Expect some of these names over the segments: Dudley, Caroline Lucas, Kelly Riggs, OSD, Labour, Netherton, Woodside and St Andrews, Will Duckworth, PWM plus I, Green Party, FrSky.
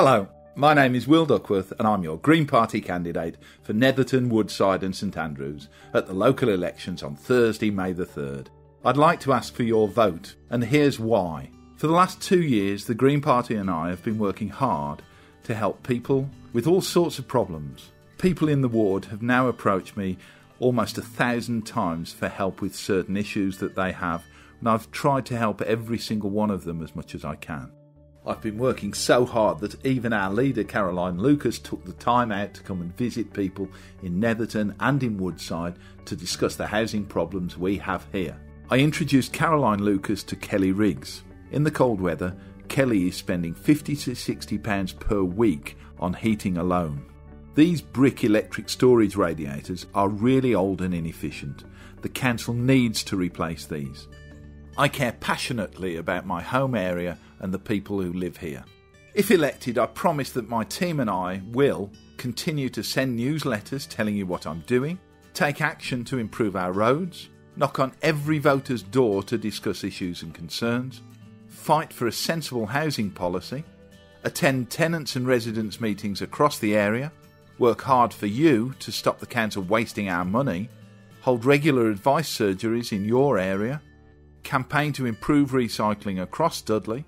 Hello, my name is Will Duckworth and I'm your Green Party candidate for Netherton, Woodside and St Andrews at the local elections on Thursday, May the 3rd. I'd like to ask for your vote, and here's why. For the last 2 years, the Green Party and I have been working hard to help people with all sorts of problems. People in the ward have now approached me almost 1,000 times for help with certain issues that they have, and I've tried to help every single one of them as much as I can. I've been working so hard that even our leader Caroline Lucas took the time out to come and visit people in Netherton and in Woodside to discuss the housing problems we have here. I introduced Caroline Lucas to Kelly Riggs. In the cold weather, Kelly is spending £50 to £60 per week on heating alone. These brick electric storage radiators are really old and inefficient. The council needs to replace these. I care passionately about my home area and the people who live here. If elected, I promise that my team and I will continue to send newsletters telling you what I'm doing, take action to improve our roads, knock on every voter's door to discuss issues and concerns, fight for a sensible housing policy, attend tenants and residents meetings across the area, work hard for you to stop the council wasting our money, hold regular advice surgeries in your area, campaign to improve recycling across Dudley,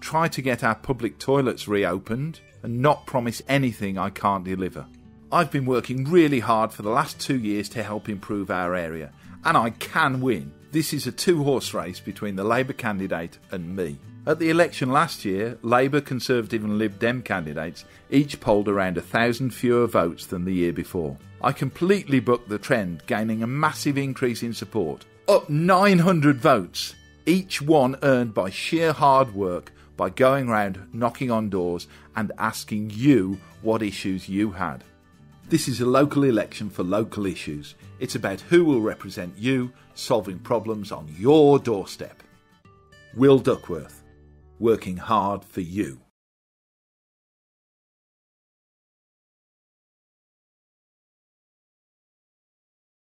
try to get our public toilets reopened, and not promise anything I can't deliver. I've been working really hard for the last 2 years to help improve our area, and I can win. This is a two-horse race between the Labour candidate and me. At the election last year, Labour, Conservative and Lib Dem candidates each polled around 1,000 fewer votes than the year before. I completely bucked the trend, gaining a massive increase in support. Up 900 votes, each one earned by sheer hard work, by going round knocking on doors and asking you what issues you had. This is a local election for local issues. It's about who will represent you, solving problems on your doorstep. Will Duckworth, working hard for you.